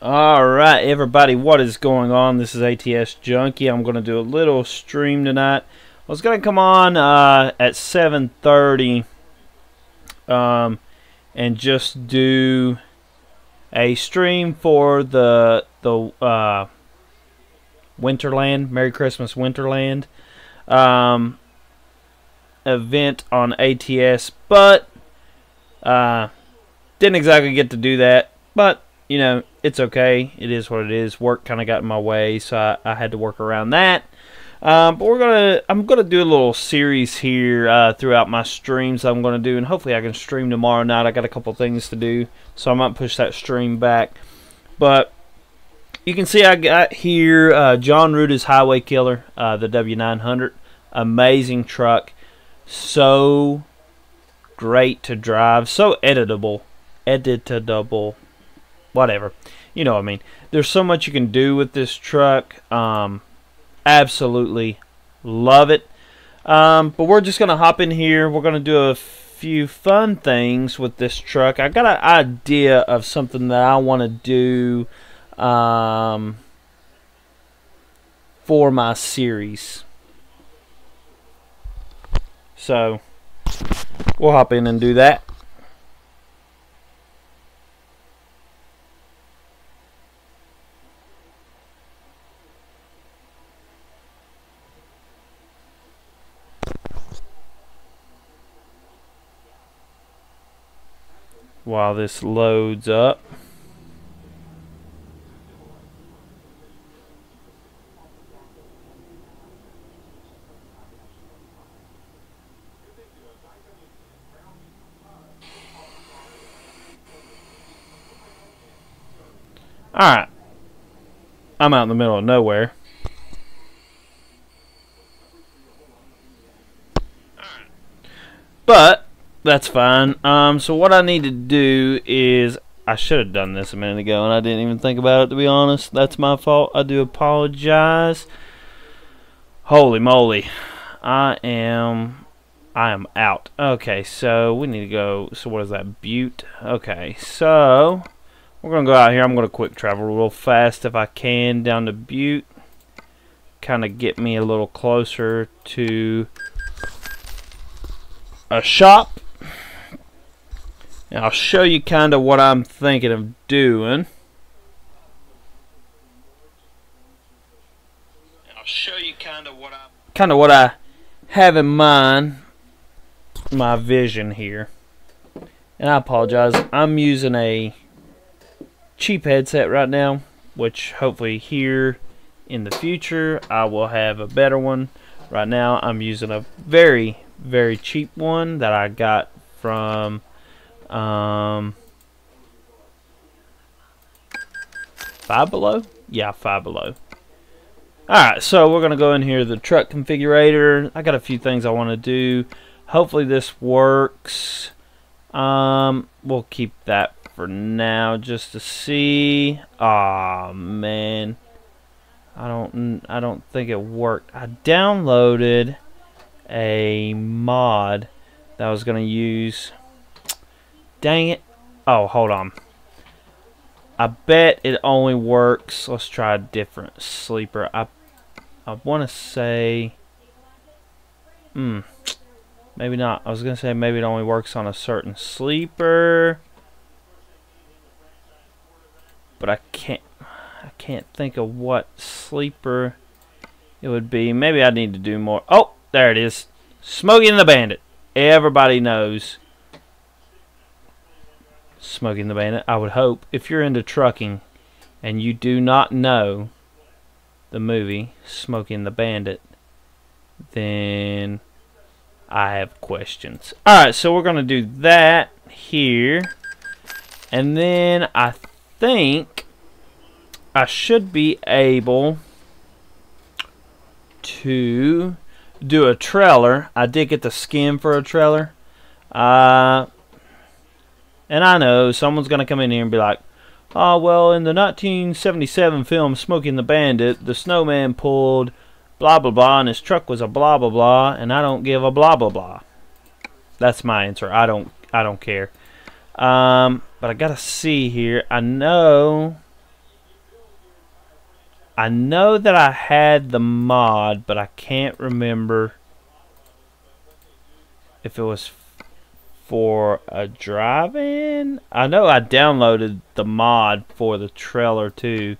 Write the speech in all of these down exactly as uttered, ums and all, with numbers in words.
Alright everybody, what is going on? This is A T S Junkie. I'm going to do a little stream tonight. I was going to come on uh, at seven thirty um, and just do a stream for the the uh, Winterland, Merry Christmas Winterland um, event on A T S, but uh, didn't exactly get to do that, but you know, it's okay. It is what it is. Work kind of got in my way, so I, I had to work around that. Um, but we're gonna, I'm gonna do a little series here uh, throughout my streams I'm gonna do, and hopefully I can stream tomorrow night. I got a couple things to do, so I might push that stream back. But you can see I got here uh, Jon Ruda's Highway Killer, uh, the W nine hundred, amazing truck, so great to drive, so editable, editable. Whatever, you know what I mean. There's so much you can do with this truck. Um, absolutely love it. Um, but we're just going to hop in here. We're going to do a few fun things with this truck. I got an idea of something that I want to do um, for my series. So we'll hop in and do that. While this loads up. Alright. I'm out in the middle of nowhere. But that's fine. Um, so what I need to do is, I should have done this a minute ago and I didn't even think about it, to be honest. That's my fault. I do apologize. Holy moly. I am I am out. Okay, so we need to go. So what is that? Butte. Okay, so we're gonna go out here. I'm gonna quick travel real fast if I can down to Butte. Kinda get me a little closer to a shop. And I'll show you kind of what I'm thinking of doing. I'll show you kind of what I kind of what I have in mind, my vision here. And I apologize. I'm using a cheap headset right now, which hopefully here in the future I will have a better one. Right now I'm using a very, very cheap one that I got from Um, Five Below? Yeah, Five Below. Alright, so we're going to go in here, the truck configurator. I got a few things I want to do. Hopefully this works. Um, we'll keep that for now just to see. Aw, man. I don't, I don't think it worked. I downloaded a mod that I was going to use. Dang it. Oh, hold on. I bet it only works. Let's try a different sleeper. I I want to say Hmm. Maybe not. I was going to say maybe it only works on a certain sleeper. But I can't I can't think of what sleeper it would be. Maybe I need to do more. Oh, there it is. Smokey and the Bandit. Everybody knows Smoking the Bandit. I would hope, if you're into trucking and you do not know the movie Smoking the Bandit, then I have questions. Alright, so we're going to do that here. And then I think I should be able to do a trailer. I did get the skin for a trailer. Uh... And I know someone's going to come in here and be like, oh, well, in the nineteen seventy-seven film Smoking the Bandit, the snowman pulled blah, blah, blah, and his truck was a blah, blah, blah, and I don't give a blah, blah, blah. That's my answer. I don't I don't care. Um, but I got to see here. I know I know that I had the mod, but I can't remember if it was for a drive-in. I know I downloaded the mod for the trailer too,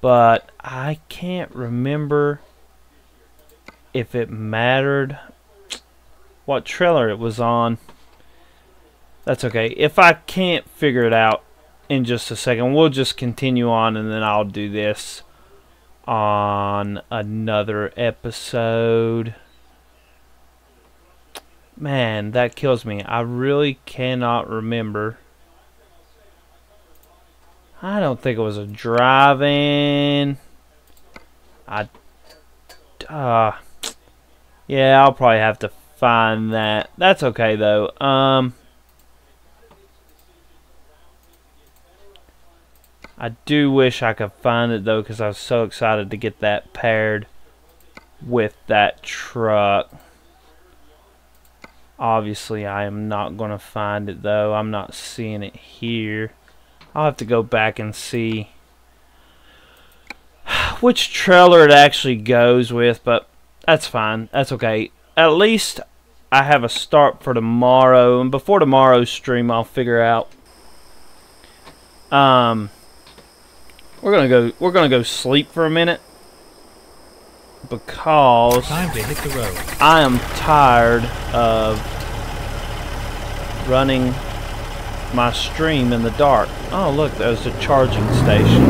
but I can't remember if it mattered what trailer it was on. That's okay. If I can't figure it out in just a second, we'll just continue on, and then I'll do this on another episode. Man, that kills me. I really cannot remember. I don't think it was a drive-in. I uh, yeah, I'll probably have to find that. That's okay though. Um I do wish I could find it though, because I was so excited to get that paired with that truck. Obviously, I am not going to find it though. I'm not seeing it here. I'll have to go back and see which trailer it actually goes with, but that's fine. That's okay. At least I have a start for tomorrow, and before tomorrow's stream, I'll figure out. Um, we're gonna go. We're gonna go sleep for a minute because time to hit the road. I am tired of running my stream in the dark. Oh, look, there's a charging station.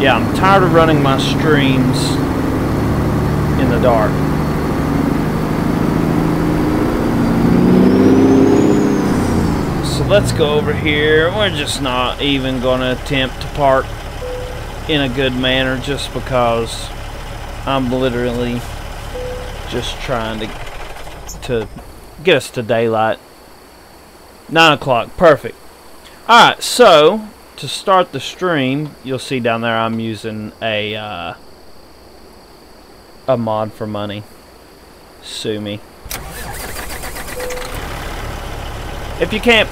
Yeah, I'm tired of running my streams in the dark. So let's go over here. We're just not even going to attempt to park in a good manner just because I'm literally just trying to to get us to daylight. nine o'clock, perfect. Alright, so to start the stream, you'll see down there I'm using a uh, a mod for money. Sue me. If you can't,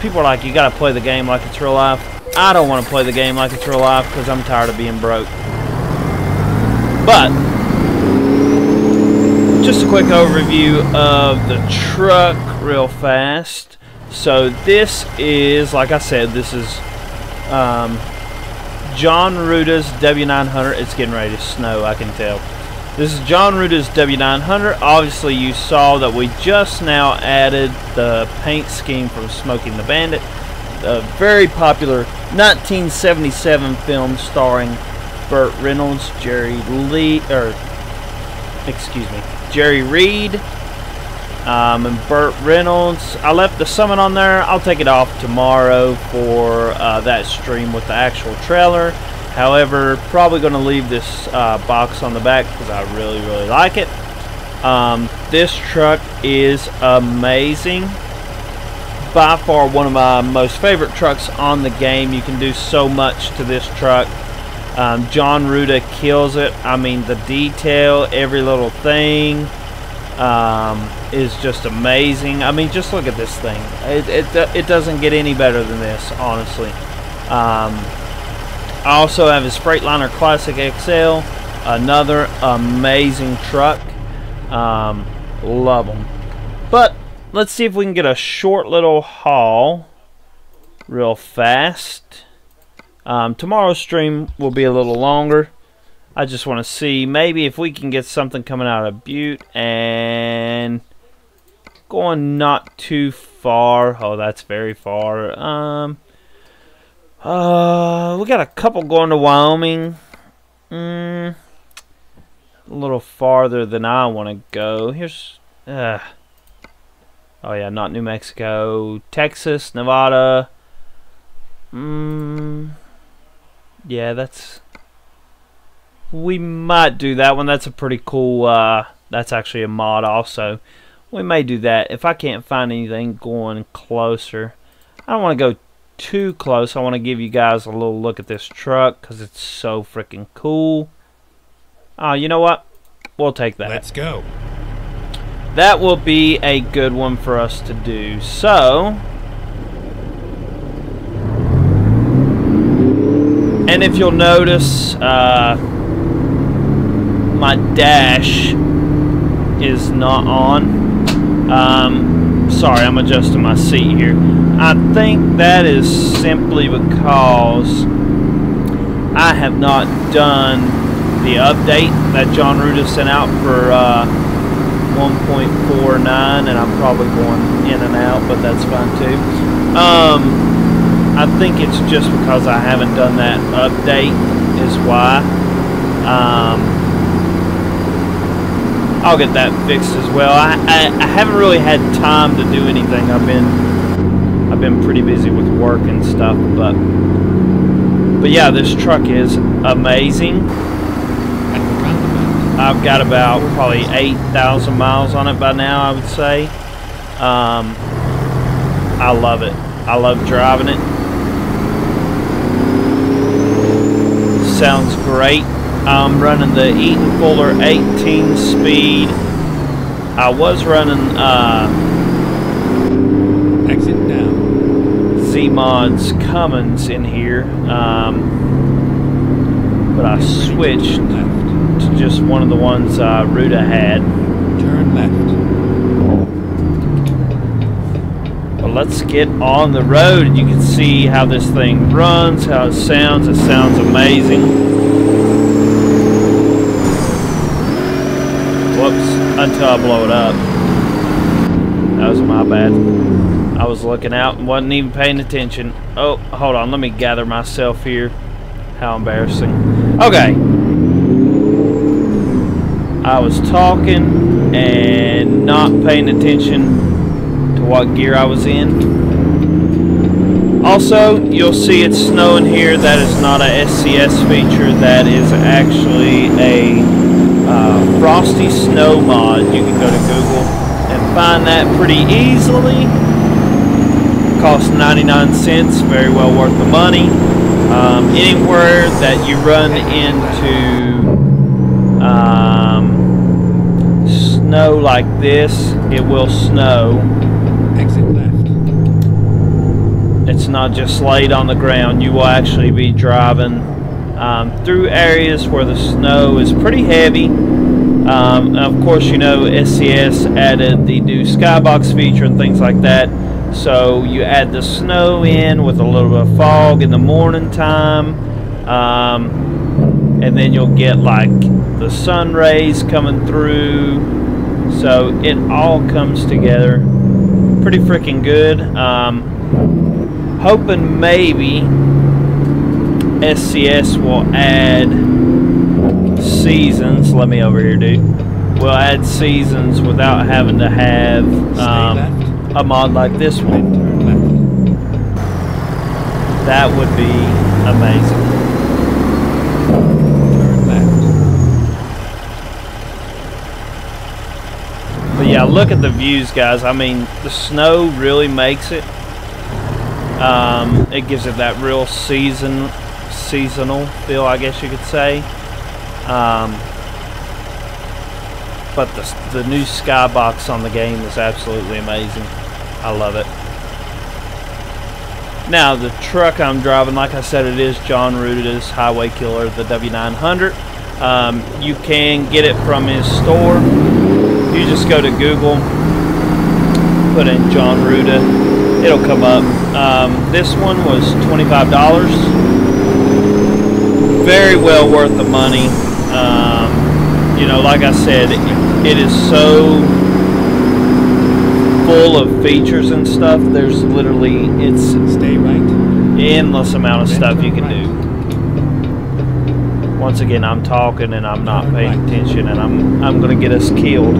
people are like, you gotta play the game like it's real life. I don't want to play the game like it's real life because I'm tired of being broke. But just a quick overview of the truck real fast. So this is, like I said, this is um, Jon Ruda's W nine hundred. It's getting ready to snow, I can tell. This is Jon Ruda's W nine hundred. Obviously, you saw that we just now added the paint scheme from Smoking the Bandit, a very popular nineteen seventy-seven film starring Burt Reynolds, Jerry Lee, or excuse me, Jerry Reed. Um, and Burt Reynolds. I left the summon on there. I'll take it off tomorrow for uh, that stream with the actual trailer. However, probably going to leave this uh, box on the back because I really, really like it. Um, this truck is amazing. By far one of my most favorite trucks on the game. You can do so much to this truck. Um, Jon Ruda kills it. I mean, the detail, every little thing. Um, is just amazing. I mean, just look at this thing. It, it, it doesn't get any better than this, honestly. Um, I also have his Freightliner Classic X L, another amazing truck. Um, love them. But let's see if we can get a short little haul real fast. Um, tomorrow's stream will be a little longer. I just want to see maybe if we can get something coming out of Butte and going not too far. Oh, that's very far. Um, uh, we got a couple going to Wyoming. Mm, a little farther than I want to go. Here's, uh, oh yeah, not New Mexico, Texas, Nevada. Mm, yeah, that's. We might do that one. That's a pretty cool, uh, that's actually a mod also. We may do that if I can't find anything going closer. I don't want to go too close. I want to give you guys a little look at this truck because it's so freaking cool. Uh, you know what? We'll take that. Let's go. That will be a good one for us to do. So... And if you'll notice, uh, my dash is not on. Um, sorry, I'm adjusting my seat here. I think that is simply because I have not done the update that Jon Ruda sent out for uh, one point four nine, and I'm probably going in and out, but that's fine too. Um, I think it's just because I haven't done that update is why. Um, I'll get that fixed as well. I, I, I haven't really had time to do anything. I've been I've been pretty busy with work and stuff, but but yeah, this truck is amazing. I've got about probably eight thousand miles on it by now, I would say. Um, I love it. I love driving it. Sounds great. I'm running the Eaton Fuller eighteen speed. I was running uh, exit now Z-Mod's Cummins in here, um, but I switched to just one of the ones uh, Ruda had. Turn left. Well, let's get on the road, and you can see how this thing runs, how it sounds. It sounds amazing. Until I blow it up. That was my bad. I was looking out and wasn't even paying attention. Oh, hold on. Let me gather myself here. How embarrassing. Okay. I was talking and not paying attention to what gear I was in. Also, you'll see it's snowing here. That is not a S C S feature. That is actually a Uh, Frosty Snow Mod. You can go to Google and find that pretty easily. Costs ninety-nine cents, very well worth the money. Um, anywhere that you run into um, snow like this, it will snow. Exit left. It's not just laid on the ground. You will actually be driving Um, through areas where the snow is pretty heavy. Um, and of course, you know, S C S added the new skybox feature and things like that. So you add the snow in with a little bit of fog in the morning time. Um, and then you'll get like the sun rays coming through. So it all comes together pretty freaking good. Um, hoping maybe S C S will add seasons. Let me over here, dude. We'll add seasons without having to have um, a mod like this one. That would be amazing. But yeah, look at the views, guys. I mean, the snow really makes it. Um, it gives it that real season. seasonal feel, I guess you could say. Um, but the, the new skybox on the game is absolutely amazing. I love it. Now, the truck I'm driving, like I said, it is Jon Ruda's Highway Killer, the W nine hundred. Um, you can get it from his store. You just go to Google, put in Jon Ruda, it'll come up. Um, this one was twenty-five dollars. Very well worth the money. Um, you know, like I said, it, it is so full of features and stuff. There's literally, it's stay right. Endless amount of stuff you can do. Once again, I'm talking and I'm not paying attention, and I'm I'm gonna get us killed.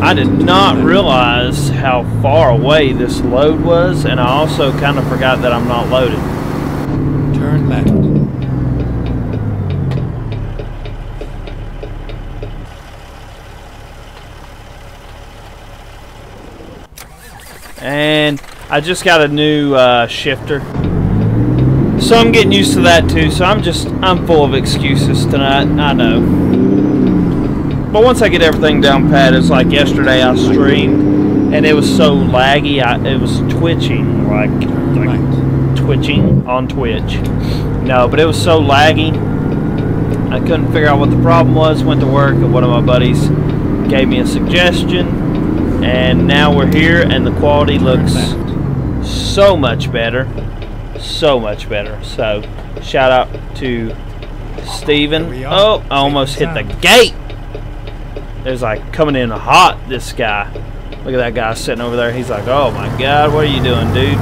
I did not realize how far away this load was, and I also kind of forgot that I'm not loaded. Turn left. And I just got a new uh, shifter, so I'm getting used to that too. So I'm just I'm full of excuses tonight. I know. But once I get everything down pat, it's like yesterday I streamed and it was so laggy, I, it was twitching, like, like right. twitching on Twitch. No, but it was so laggy, I couldn't figure out what the problem was. Went to work and one of my buddies gave me a suggestion, and now we're here and the quality looks so much better, so much better. So shout out to Steven. Oh, I almost hit the gate. It's like coming in hot, this guy. Look at that guy sitting over there. He's like, oh my God, what are you doing, dude?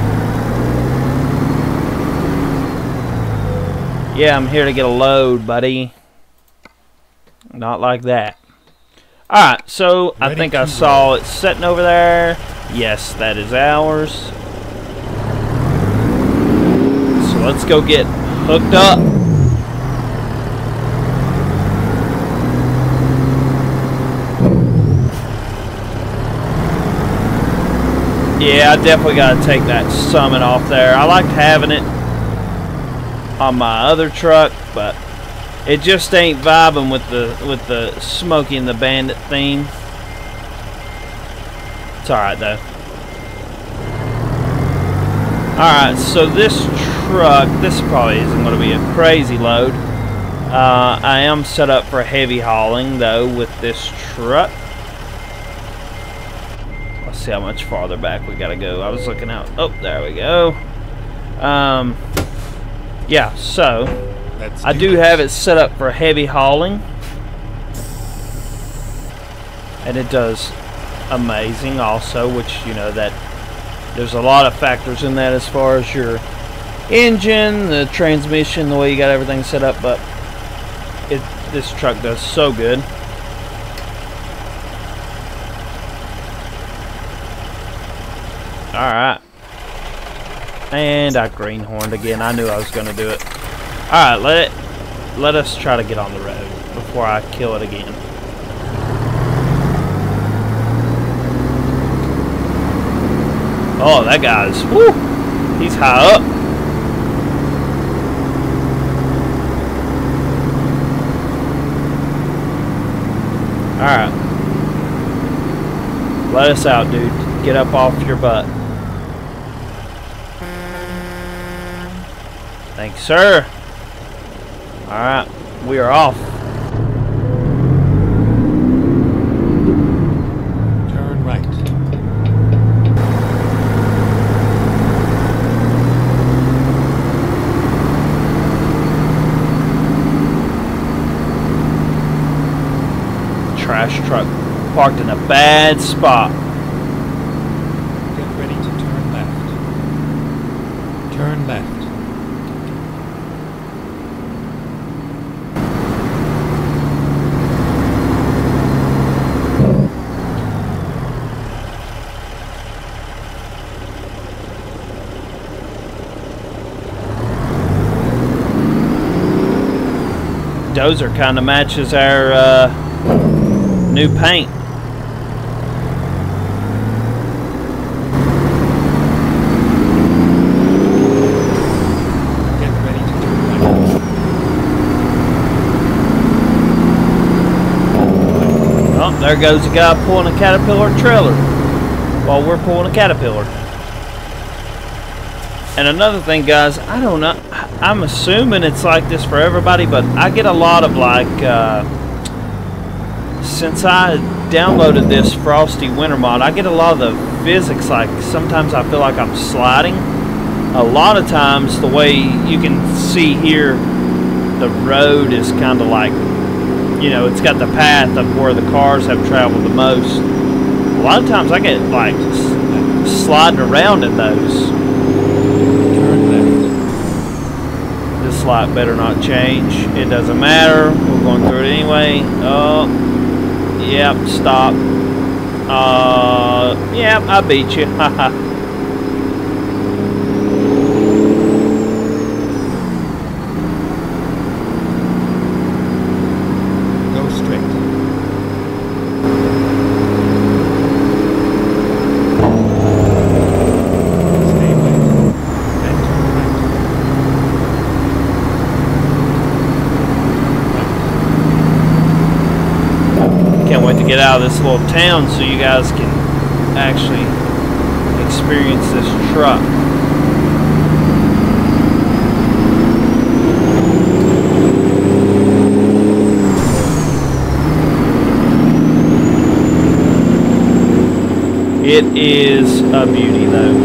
Yeah, I'm here to get a load, buddy. Not like that. Alright, so Ready I think I saw it sitting over there. Yes, that is ours. So let's go get hooked up. Yeah, I definitely got to take that Summit off there. I liked having it on my other truck, but it just ain't vibing with the with the Smokey and the Bandit theme. It's alright though. Alright, so this truck, this probably isn't going to be a crazy load. Uh, I am set up for heavy hauling though with this truck. See how much farther back we gotta go. I was looking out. Oh, there we go. Um, yeah, so Let's I do, do have it set up for heavy hauling, and it does amazing also, which, you know, that there's a lot of factors in that as far as your engine, the transmission, the way you got everything set up, but it this truck does so good. Alright. And I greenhorned again. I knew I was going to do it. Alright, let it, let us try to get on the road before I kill it again. Oh, that guy's... Woo! He's high up. Alright. Let us out, dude. Get up off your butt. Thanks, sir. Alright, we are off. Turn right. Trash truck parked in a bad spot. Get ready to turn left. Turn left. Dozer kind of matches our uh, new paint. Get ready to turn. Oh, there goes the guy pulling a Caterpillar trailer while we're pulling a Caterpillar. And another thing, guys, I don't know. I'm assuming it's like this for everybody, but I get a lot of like, uh, since I downloaded this Frosty Winter Mod, I get a lot of the physics, like sometimes I feel like I'm sliding. A lot of times the way you can see here, the road is kind of like, you know, it's got the path of where the cars have traveled the most. A lot of times I get like sliding around in those. This light better not change. It doesn't matter. We're going through it anyway. Oh, yep. Stop. Uh, yep. I beat you. Go straight. Stay away. And turn right. Thank you. can't wait to get out of this little town so you guys can actually experience this truck. It is a beauty though.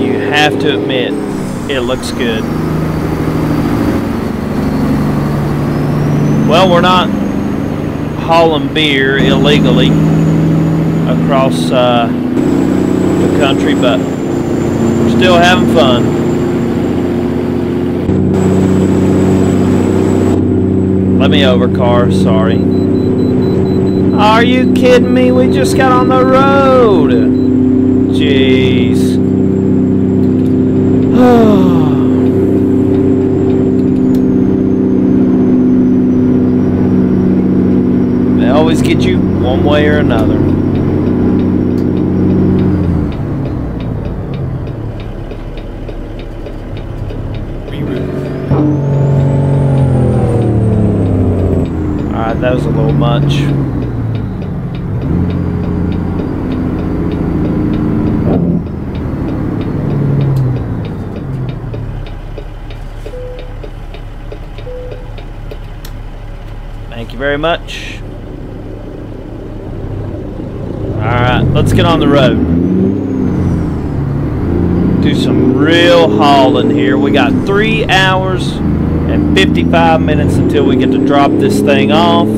You have to admit, it looks good. Well, we're not hauling beer illegally across uh, the country, but we're still having fun. Let me over, car, sorry. Are you kidding me? We just got on the road. Jeez. They always get you one way or another. Alright, that was a little much. Very much. Alright, let's get on the road. Do some real hauling here. We got three hours and fifty-five minutes until we get to drop this thing off.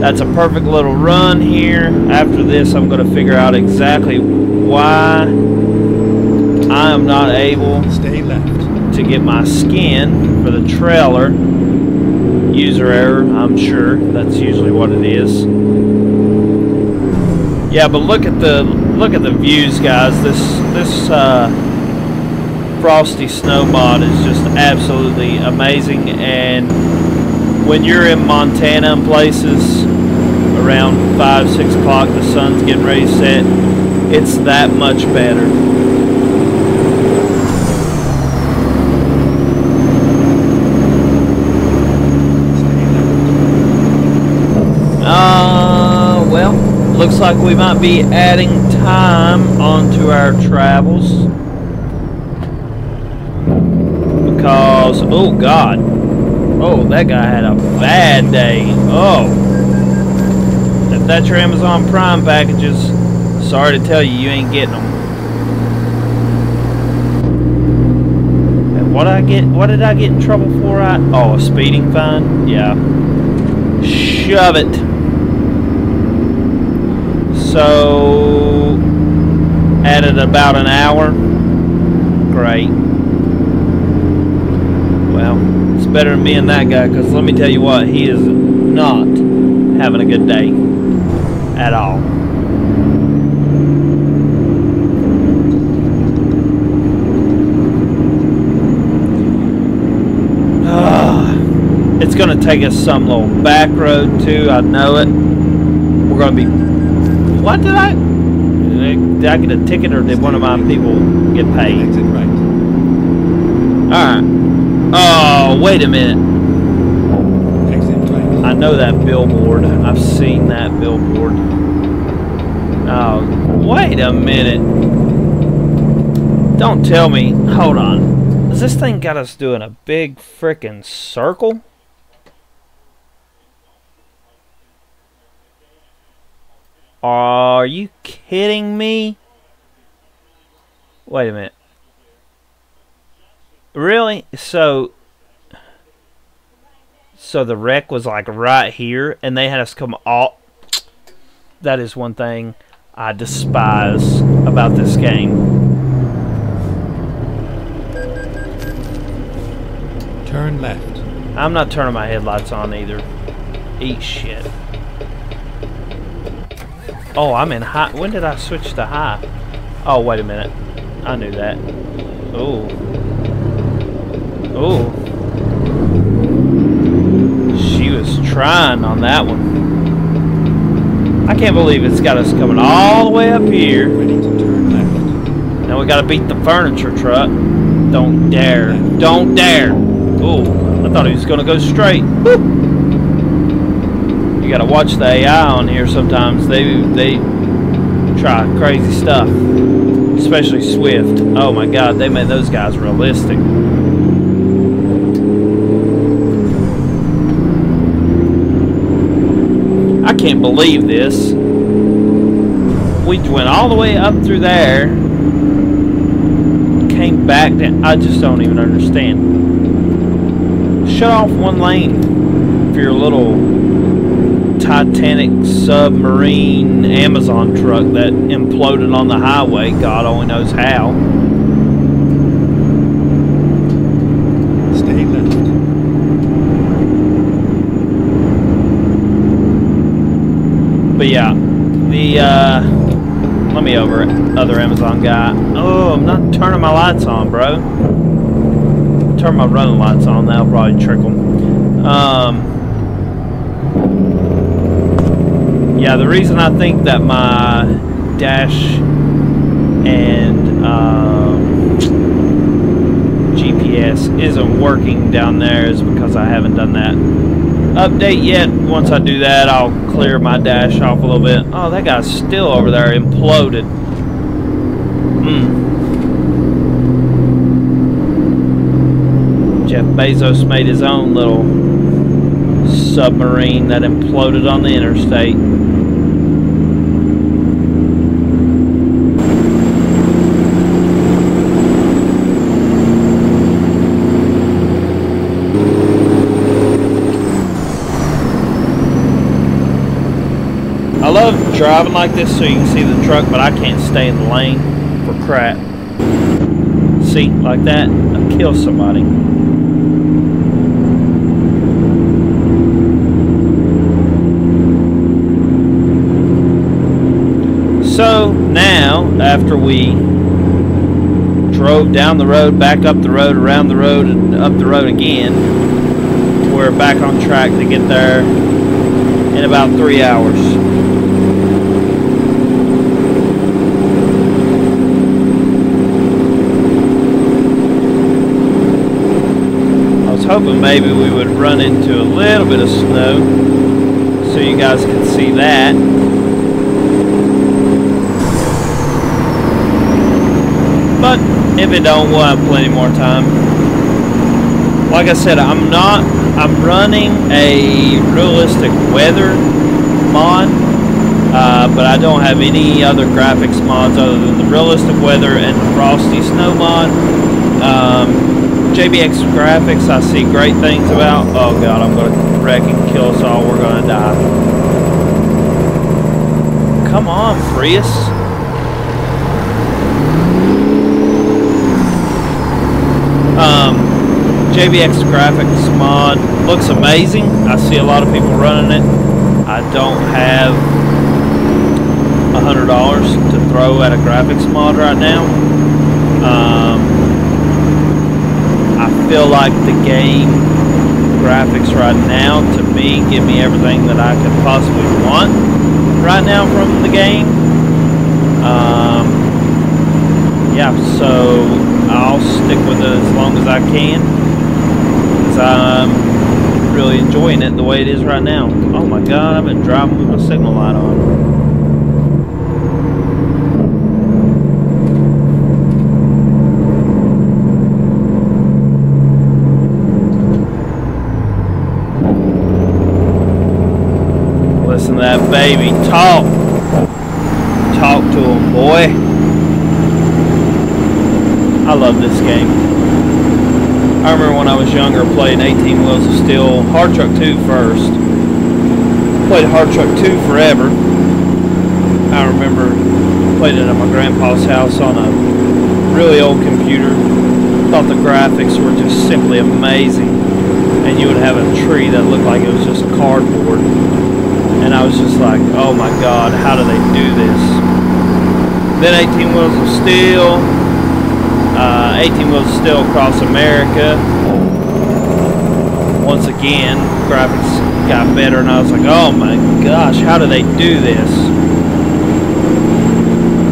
That's a perfect little run here. After this, I'm going to figure out exactly why I am not able Stay left. to get my skin for the trailer. User error, I'm sure. That's usually what it is. Yeah, but look at the look at the views, guys. This this uh, Frosty Snow mod is just absolutely amazing. And when you're in Montana and places around five six o'clock, the sun's getting ready to set. It's that much better. Looks like we might be adding time onto our travels because, oh God, oh, that guy had a bad day. Oh, if that's your Amazon Prime packages, sorry to tell you, you ain't getting them. And what I get, what did I get in trouble for? I, oh, a speeding fine? Yeah. Shove it. So, added about an hour. Great. Well, it's better than me and that guy, because let me tell you what, he is not having a good day at all. It's going to take us some little back road, too. I know it. We're going to be... What did I? Did I get a ticket, or did one of my people get paid? Exit right. Alright. Oh, wait a minute. Exit right. I know that billboard. I've seen that billboard. Oh, wait a minute. Don't tell me. Hold on. Has this thing got us doing a big frickin' circle? Are you kidding me? Wait a minute. Really? So so the wreck was like right here and they had us come all... That is one thing I despise about this game. Turn left. I'm not turning my headlights on either. Eat shit. Oh, I'm in high. When did I switch to high? Oh, wait a minute. I knew that. Oh. Oh. She was trying on that one. I can't believe it's got us coming all the way up here. We need to turn left. Now we gotta beat the furniture truck. Don't dare. Don't dare. Oh, I thought he was gonna go straight. Boop. you got to watch the A I on here sometimes. They they try crazy stuff, especially Swift. Oh my God, they made those guys realistic. I can't believe this. We went all the way up through there, came back down. I just don't even understand. Shut off one lane for your little Titanic submarine Amazon truck that imploded on the highway. God only knows how. Stay left. But yeah, the uh, let me over it. Other Amazon guy. Oh, I'm not turning my lights on, bro. Turn my running lights on. That'll probably trickle. Um, yeah, the reason I think that my dash and um, G P S isn't working down there is because I haven't done that update yet. Once I do that, I'll clear my dash off a little bit. Oh, that guy's still over there imploded. Mm. Jeff Bezos made his own little submarine that imploded on the interstate. I love driving like this so you can see the truck, but I can't stay in the lane for crap. See, like that, I'll kill somebody. So now, after we drove down the road, back up the road, around the road, and up the road again, we're back on track to get there in about three hours. Hoping maybe we would run into a little bit of snow so you guys can see that. But if it don't, we'll have plenty more time. Like I said, I'm not, I'm running a realistic weather mod, uh, but I don't have any other graphics mods other than the realistic weather and the Frosty Snow mod. Um, J B X Graphics, I see great things about. Oh God, I'm gonna wreck and kill us all. We're gonna die. Come on, Prius. Um, J B X Graphics mod looks amazing. I see a lot of people running it. I don't have a hundred dollars to throw at a graphics mod right now. Um, I feel like the game graphics right now, to me, give me everything that I could possibly want right now from the game. Um, yeah, so I'll stick with it as long as I can, because I'm really enjoying it the way it is right now. Oh my God, I've been driving with my signal light on. Listen to that baby talk. Talk to him, boy. I love this game. I remember when I was younger playing eighteen Wheels of Steel, Hard Truck two first. Played Hard Truck two forever. I remember played it at my grandpa's house on a really old computer. Thought the graphics were just simply amazing. And you would have a tree that looked like it was just cardboard. And I was just like, oh my God, how do they do this? Then eighteen Wheels of Steel, uh, eighteen Wheels of Steel across America. Once again, graphics got better, and I was like, oh my gosh, how do they do this?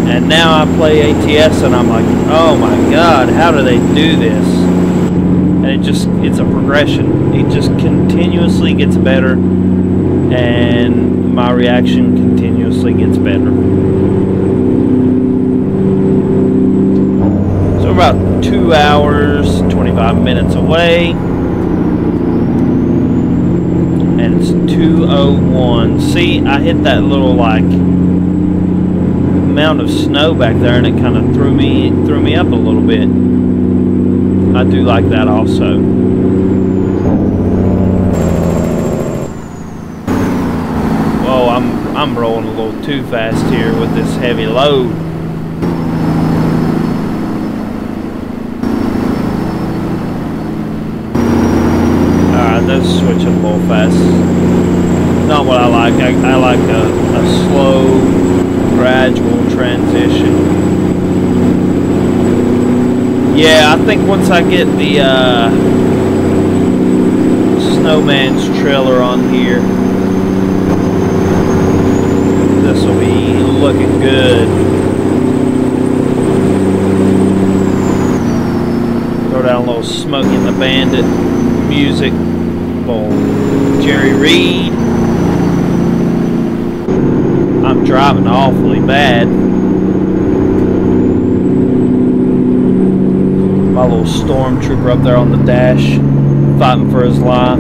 And now I play A T S, and I'm like, oh my God, how do they do this? And it just, it's a progression. It just continuously gets better. and my reaction continuously gets better. So we're about two hours, twenty-five minutes away. And it's two oh one. See, I hit that little like amount of snow back there and it kind of threw me threw me up a little bit. I do like that also. I'm rolling a little too fast here with this heavy load. Alright, that's switching a little fast. Not what I like. I, I like a, a slow, gradual transition. Yeah, I think once I get the uh, Snowman's trailer on here, this will be looking good. Throw down a little Smokey and the Bandit music. Boom. Jerry Reed. I'm driving awfully bad. My little stormtrooper up there on the dash, fighting for his life.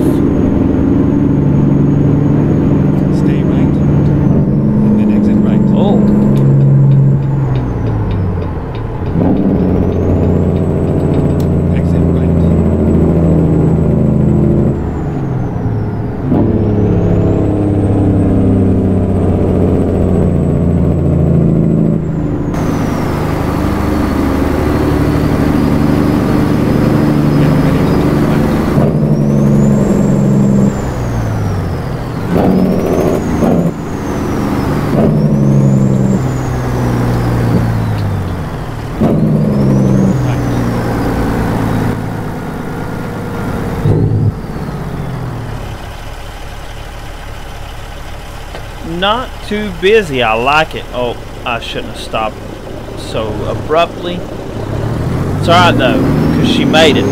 Not too busy. I like it. Oh, I shouldn't have stopped so abruptly. It's alright though, because she made it.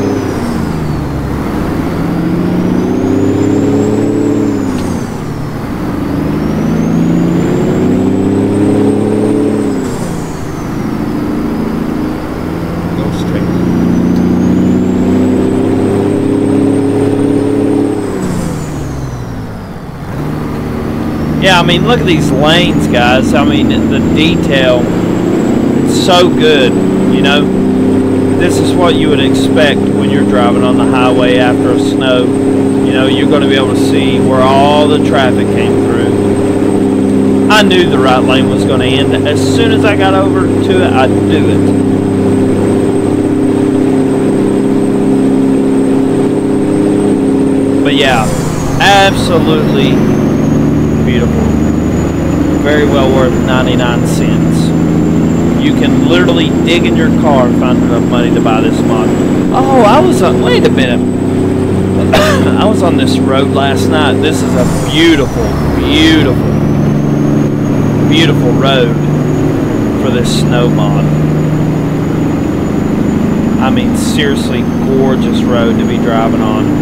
Yeah, I mean, look at these lanes, guys. I mean, the detail, it's so good, you know. This is what you would expect when you're driving on the highway after a snow. You know, you're going to be able to see where all the traffic came through. I knew the right lane was going to end. As soon as I got over to it, I knew it. But yeah, absolutely beautiful. Very well worth ninety-nine cents. You can literally dig in your car and find enough money to buy this mod. Oh, I was on, wait a minute. I was on this road last night. This is a beautiful, beautiful, beautiful road for this snow mod. I mean, seriously gorgeous road to be driving on.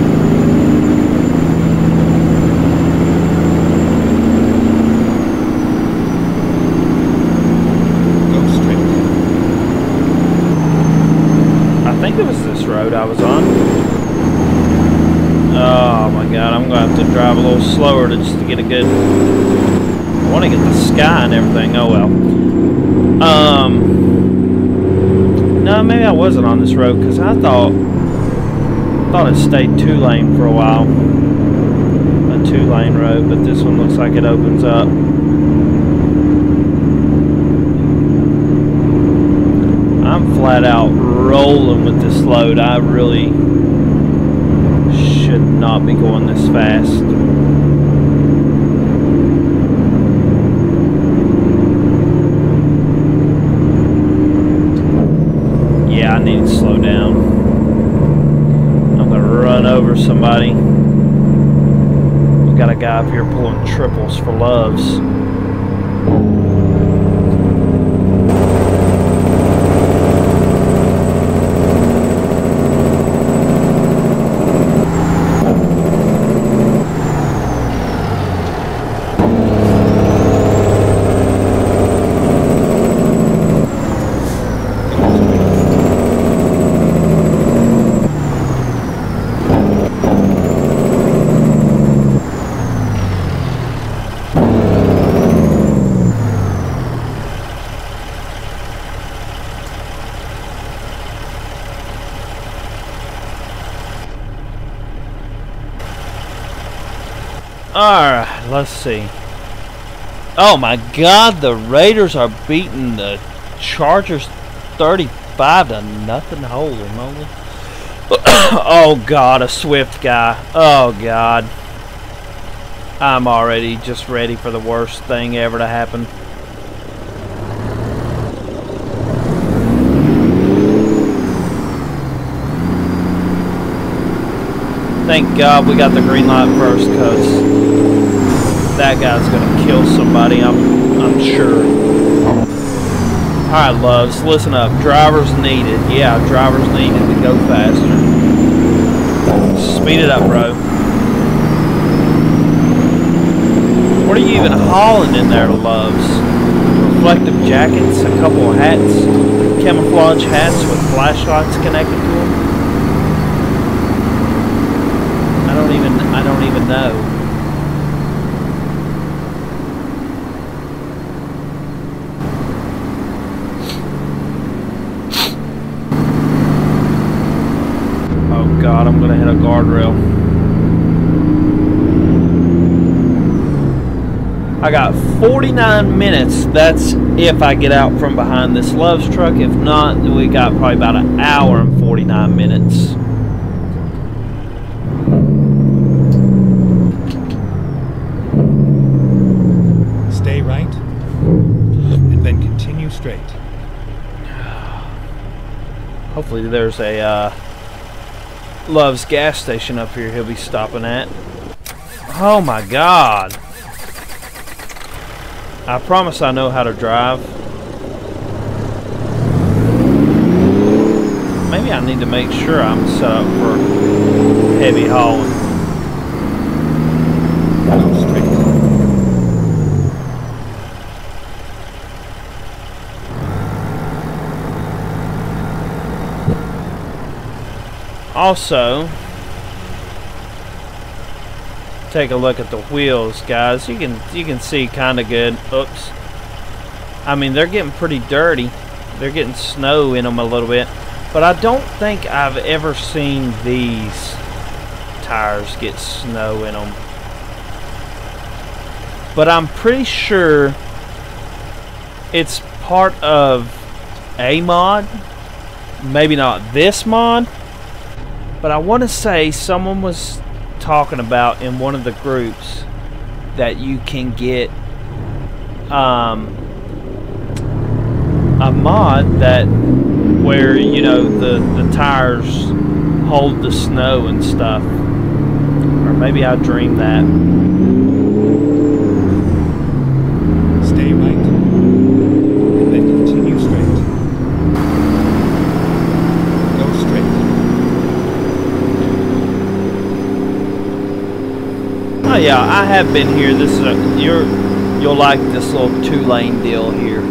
I was on. Oh my god, I'm gonna have to drive a little slower to just to get a good. I want to get the sky and everything. Oh well. Um. No, maybe I wasn't on this road because I thought thought it stayed two lane for a while, a two lane road, but this one looks like it opens up. I'm flat out rolling with this load. I really should not be going this fast. Yeah, I need to slow down. I'm gonna run over somebody. We've got a guy up here pulling triples for loves. Alright, let's see. Oh my god, the Raiders are beating the Chargers thirty-five to nothing. Holy moly. Oh god, a Swift guy. Oh god. I'm already just ready for the worst thing ever to happen. Thank God we got the green light first, because that guy's gonna kill somebody, I'm I'm sure. Alright, loves, listen up. Drivers needed. Yeah, drivers needed to go faster. Speed it up, bro. What are you even hauling in there, loves? Reflective jackets, a couple of hats, camouflage hats with flashlights connected to them. I don't even, I don't even know. Oh God, I'm gonna hit a guardrail. I got forty-nine minutes. That's if I get out from behind this Love's truck. If not, we got probably about an hour and forty-nine minutes. Hopefully there's a uh, Love's gas station up here he'll be stopping at. Oh my god. I promise I know how to drive. Maybe I need to make sure I'm set up for heavy hauling. Also, take a look at the wheels, guys. You can you can see kind of good. Oops. I mean, they're getting pretty dirty. They're getting snow in them a little bit. But I don't think I've ever seen these tires get snow in them. But I'm pretty sure it's part of a mod. Maybe not this mod. But I want to say someone was talking about in one of the groups that you can get um, a mod that where, you know, the, the tires hold the snow and stuff. Or maybe I dreamed that. Stay right and then continue straight. Oh yeah, I have been here. This is a you're you'll like this little two-lane deal here.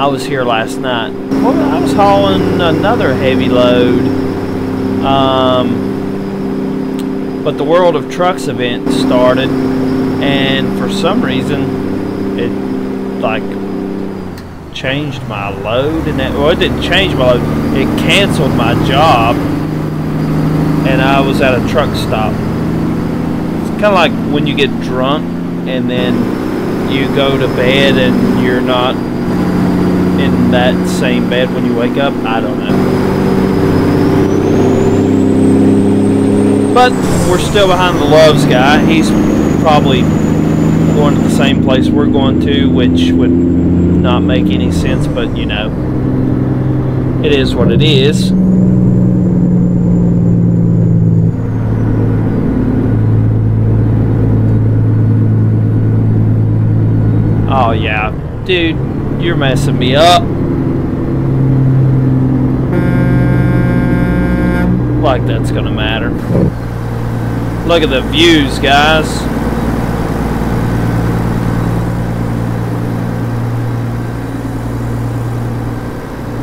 I was here last night. Well, I was hauling another heavy load, um, but the World of Trucks event started, and for some reason, it like changed my load, and that well, it didn't change my load. It canceled my job, and I was at a truck stop. Kind of like when you get drunk and then you go to bed and you're not in that same bed when you wake up. I don't know. But we're still behind the Loves guy. He's probably going to the same place we're going to, which would not make any sense, but you know, it is what it is. Oh yeah, dude, you're messing me up. Like that's gonna matter. Look at the views, guys.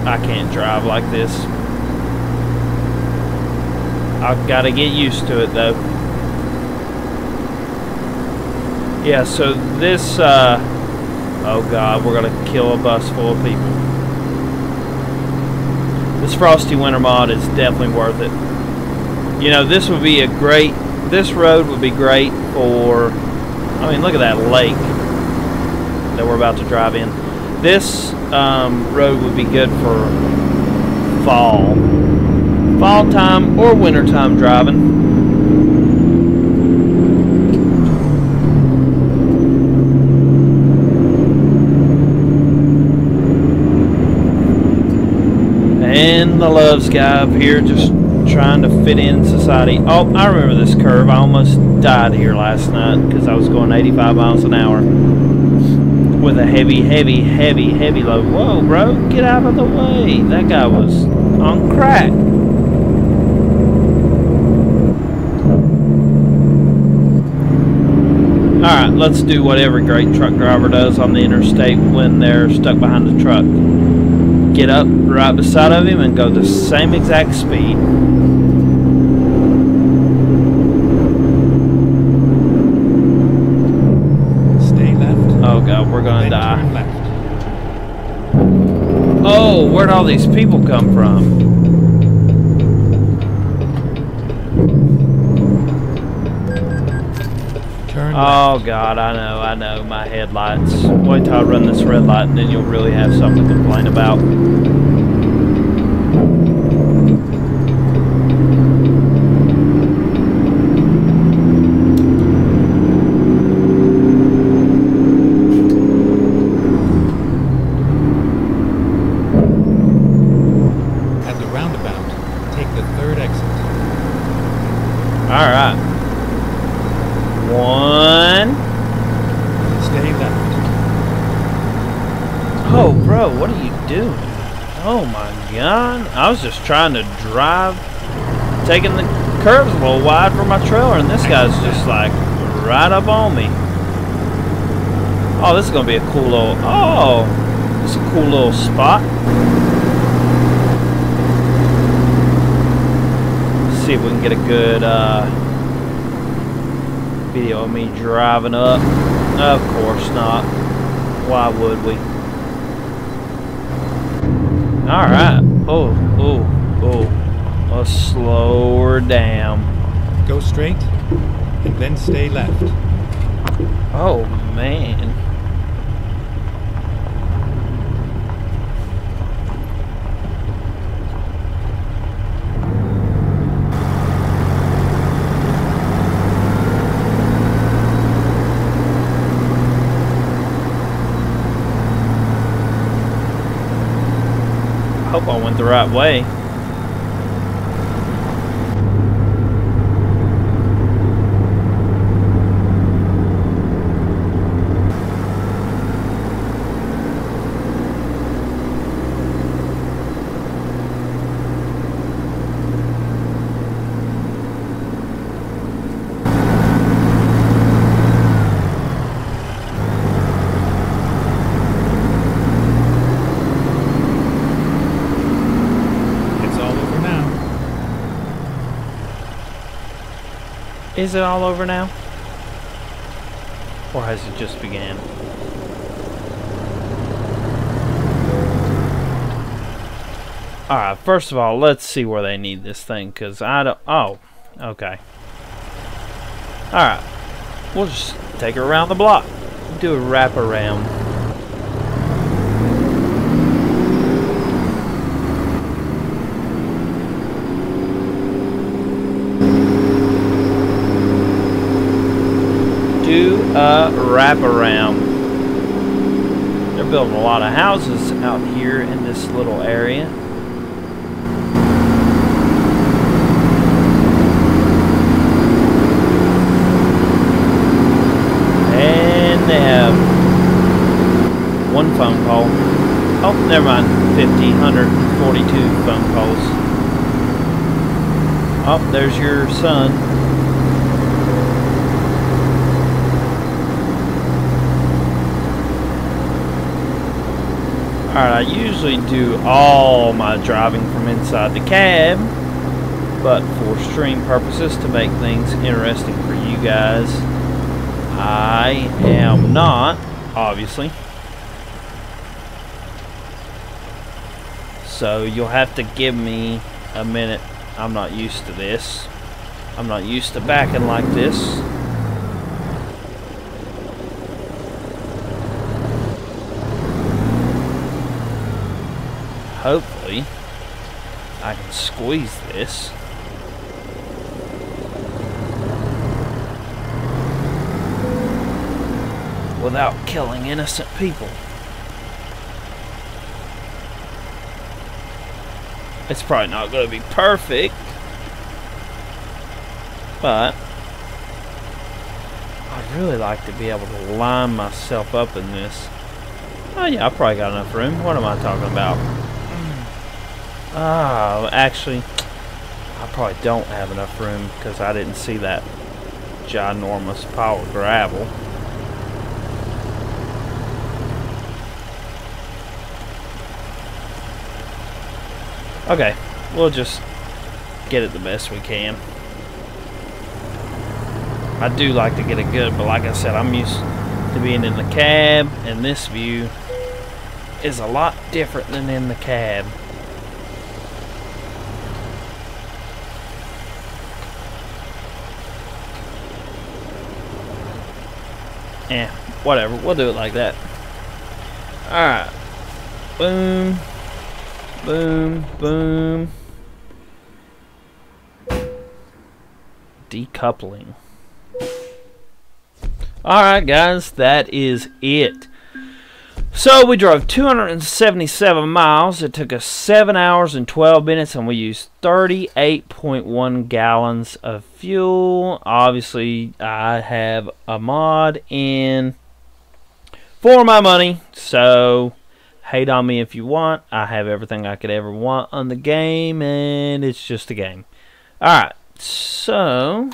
I can't drive like this. I've gotta get used to it though. Yeah, so this, uh, oh God, we're gonna kill a bus full of people. This Frosty Winter mod is definitely worth it. You know, this would be a great, this road would be great for, I mean, look at that lake that we're about to drive in. This um, road would be good for fall, fall time or winter time driving. And the Loves guy up here just trying to fit in society. Oh, I remember this curve. I almost died here last night because I was going eighty-five miles an hour with a heavy, heavy, heavy, heavy load. Whoa, bro, get out of the way. That guy was on crack. Alright, let's do what every great truck driver does on the interstate when they're stuck behind a truck. Get up right beside of him and go the same exact speed. Stay left. Oh God, we're gonna die. Left. Oh, where'd all these people come from? Turn oh God, I know, I know, my headlights. Wait till I run this red light and then you'll really have something to complain about. I was just trying to drive, taking the curves a little wide for my trailer, and this guy's just like right up on me. Oh, this is gonna be a cool little. Oh, this is a cool little spot. Let's see if we can get a good uh, video of me driving up. Of course not. Why would we? All right. Oh, oh, oh. Let's slow her down. Go straight and then stay left. Oh, man. I hope I went the right way. Is it all over now? Or has it just began? Alright, first of all, let's see where they need this thing, because I don't... Oh, okay. Alright. We'll just take her around the block. Do a wraparound. Uh, wrap around. They're building a lot of houses out here in this little area. And they have one phone call. Oh, never mind. fifty, one forty-two phone calls. Oh, there's your son. Alright, I usually do all my driving from inside the cab, but for stream purposes, to make things interesting for you guys, I am not, obviously. So you'll have to give me a minute. I'm not used to this. I'm not used to backing like this. Hopefully, I can squeeze this. Without killing innocent people. It's probably not going to be perfect, but I'd really like to be able to line myself up in this. Oh yeah, I probably got enough room. What am I talking about? Ah, actually, I probably don't have enough room because I didn't see that ginormous pile of gravel. Okay, we'll just get it the best we can. I do like to get it good, but like I said, I'm used to being in the cab, and this view is a lot different than in the cab. Eh, whatever, we'll do it like that. Alright, boom. Boom, boom. Decoupling. Alright guys, that is it. So we drove two hundred seventy-seven miles. It took us seven hours and twelve minutes, and we used thirty-eight point one gallons of fuel. Obviously, I have a mod in for my money, so hate on me if you want. I have everything I could ever want on the game, and it's just a game. Alright, so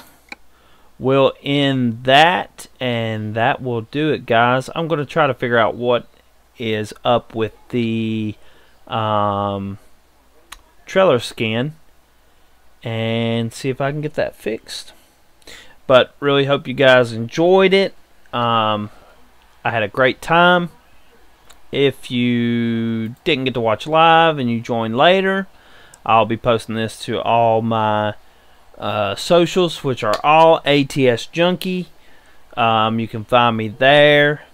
we'll end that, and that will do it, guys. I'm going to try to figure out what is up with the um, trailer skin and see if I can get that fixed. But really hope you guys enjoyed it. Um, I had a great time. If you didn't get to watch live and you join later, I'll be posting this to all my uh, socials, which are all A T S Junkie. Um, you can find me there.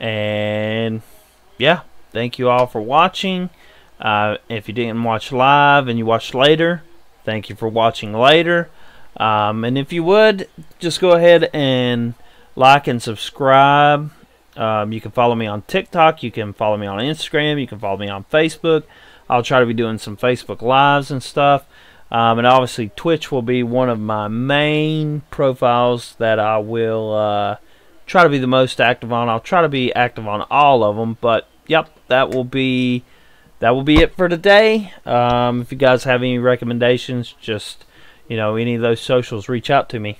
And yeah, thank you all for watching. Uh, if you didn't watch live and you watched later, thank you for watching later. Um, and if you would, just go ahead and like and subscribe. Um, you can follow me on TikTok, you can follow me on Instagram, you can follow me on Facebook. I'll try to be doing some Facebook Lives and stuff. Um, and obviously Twitch will be one of my main profiles that I will uh, try to be the most active on. I'll try to be active on all of them, but yep, that will be, that will be it for today. Um, if you guys have any recommendations, just, you know, any of those socials, reach out to me.